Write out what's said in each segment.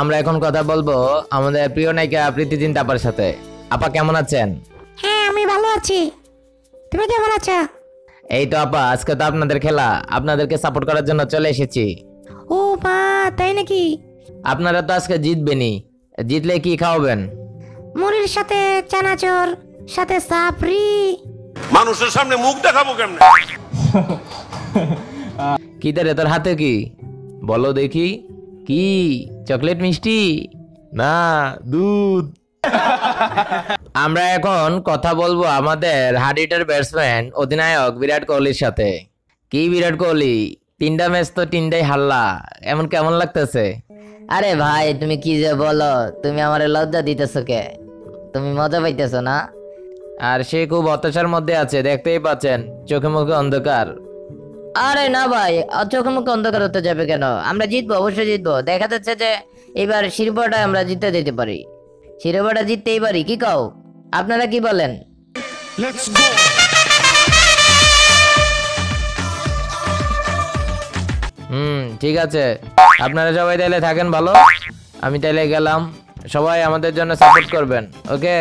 আমরা এখন কথা বলবো আমাদের প্রিয় নায়িকা প্রীতি জিন্তাপার সাথে। আপা কেমন আছেন? হ্যাঁ আমি ভালো আছি, তুমি কেমন আছো? এই তো আপা, আজকে তো আপনাদের খেলা, আপনাদেরকে সাপোর্ট করার জন্য চলে এসেছি। ও মা, তাই নাকি? আপনারা তো আজকে জিতবেনি, জিতলে কি খাওয়াবেন? মুড়ির সাথে চানাচুর, সাথে সাপড়ি। মানুষের সামনে মুখ দেখাবো কেমনে? কি রে তোর হাতে কি, বলো দেখি কি? চকলেট মিষ্টি না দুধ? আমরা এখন কথা বলবো আমাদের হার্ড হিটার ব্যাটসম্যান অধিনায়ক বিরাট কোহলির সাথে। কি বিরাট কোহলি, তিনটা ম্যাচ তো তিনটাই হারলা, এমন কেমন লাগতেছে? আরে ভাই তুমি কি যে বলো, তুমি আমারে লজ্জা দিতেছো কে? তুমি মজা পাইতেছো না? আর সে খুব হতাশার মধ্যে আছে, দেখতেই পাচ্ছেন চোখে মুখে অন্ধকার। আরে না ভাই, চোখে মুখে অন্ধকার হতে যাবে কেন? আমরা জিতবো, অবশ্যই জিতবো। দেখা যাচ্ছে যে এবার শিরোপাটা আমরা জিতে দিতে পারি, শিরোপাটা জিততেই পারি, কি কও? আপনারা কি বলেন? ঠিক আছে, আপনারা সবাই তাহলে থাকেন ভালো, আমি তাহলে গেলাম, সবাই আমাদের জন্য সাপোর্ট করবেন, ওকে?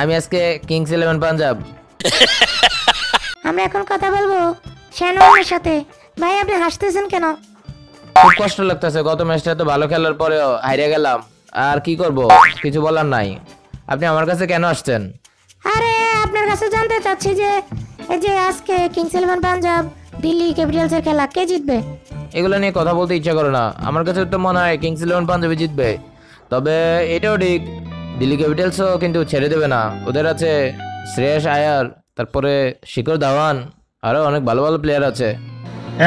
আমি আজকে কিংস XI পাঞ্জাব। আমরা এখন কথা বলবো শ্যাননের সাথে। ভাই আপনি হাসতেছেন কেন? খুব কষ্ট লাগতেছে, গত ম্যাচটা তো ভালো খেলার পরেও হারিয়ে গেলাম, আর কি করব, কিছু বলার নাই। আপনি আমার কাছে কেন আসছেন? আরে আপনার কাছে জানতে চাচ্ছি যে এই যে আজকে কিংস XI পাঞ্জাব দিল্লি ক্যাপিটালসের খেলা, কে জিতবে? এগুলো নিয়ে কথা বলতে ইচ্ছা করে না। আমার কাছে তো মনে হয় কিংস XI পাঞ্জাবই জিতবে, তবে এটাও ঠিক দিল্লি ক্যাপিটালসও কিন্তু ছেড়ে দেবে না। ওদের আছে শ্রেয়াস আয়ার, তারপরে শিখর ধাওয়ান, আরো অনেক ভালো ভালো প্লেয়ার আছে।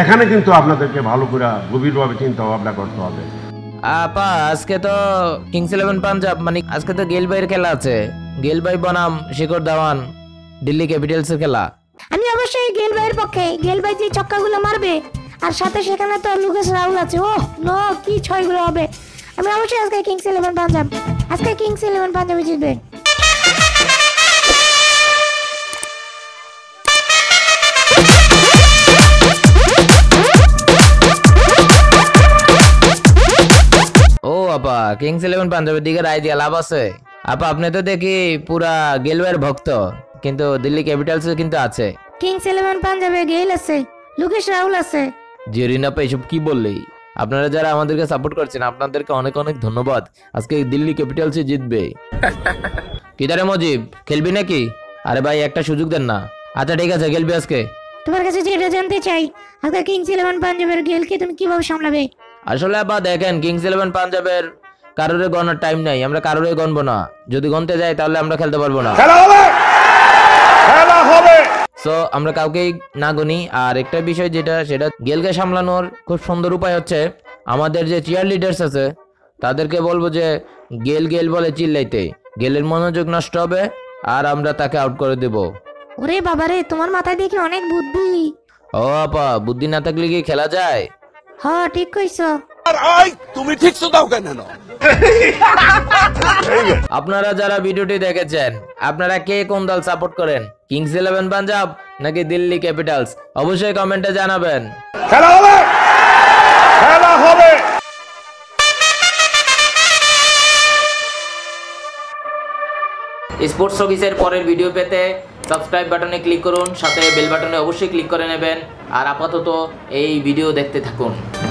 এখানে কিন্তু আপনাদেরকে ভালো করে গভীরভাবে চিন্তা ভাবনা করতে হবে। আপা আজকে তো কিংস XI পাঞ্জাব, মানে আজকে তো গেল ভাইয়ের খেলা আছে, গেল ভাই বনাম শিখর ধাওয়ান দিল্লি ক্যাপিটালসের খেলা। আমি অবশ্যই গেল ভাইয়ের পক্ষে, গেল ভাই যে ছক্কাগুলো মারবে, আর সাথে সেখানে তো লুকেশ রাহুল আছে, ওহ নো কি ছয়গুলো হবে। আমি অবশ্যই আজকে কিংস XI পাঞ্জাব, আজকে কিংস XI পাঞ্জাবই জিতবে। ও আপা, কিংস XI পাঞ্জাবের দিকে রায় দিয়া লাভ আছে? আপা আপনি তো দেখি পুরা গেলওয়ের ভক্ত, কিন্তু দিল্লি ক্যাপিটালস কিন্তু আছে। কিংস XI পাঞ্জাবে গেল আছে, লুকেশ রাহুল আছে। জেরিনা পা এসব কি বললেই? আপনারা যারা আমাদেরকে সাপোর্ট করছেন আপনাদেরকে অনেক অনেক ধন্যবাদ। আজকে দিল্লি ক্যাপিটালসই জিতবে। কিদারে মুজিব, খেলবি নাকি? আরে ভাই একটা সুযোগ দেন না। আচ্ছা ঠিক আছে, খেলবি আজকে। তোমার কাছে যেটা জানতে চাই, আজকে কিংস XI পাঞ্জাবের গেলকে তুমি কিভাবে সামলাবে? আসলে আপা দেখেন, কিংস XI পাঞ্জাবের কারোরে গণার টাইম নাই, আমরা কারোরে গণবো না। যদি গণতে যাই তাহলে আমরা খেলতে পারবো না, খেলা হবে। সো আমরা কাউকে না গুনি। আর একটা বিষয় যেটা, সেটা গেলকে সামলানোর খুব সুন্দর উপায় হচ্ছে আমাদের যে চিয়ার লিডার্স আছে তাদেরকে বলবো যে গেল গেল বলে চিল্লাইতে, গেলের মনোযোগ নষ্ট হবে আর আমরা তাকে আউট করে দেব। ওরে বাবা রে, তোমার মাথায় দেখি অনেক বুদ্ধি। ও আপা বুদ্ধি না থাকলে কি খেলা যায়? হ্যাঁ ঠিক কইছো। তুমি ঠিক দাও কেন? আপনারা যারা ভিডিওটি দেখেছেন আপনারা কে কোন দল সাপোর্ট করেন, কিংস XI পাঞ্জাব নাকি দিল্লি ক্যাপিটালস? অবশ্যই কমেন্টে জানাবেন। খেলা হবে, খেলা হবে। স্পোর্টস শোকেসের পরের ভিডিও পেতে সাবস্ক্রাইব বাটনে ক্লিক করুন, সাথে বেল বাটনে অবশ্যই ক্লিক করে নেবেন, আর আপাতত এই ভিডিও দেখতে থাকুন।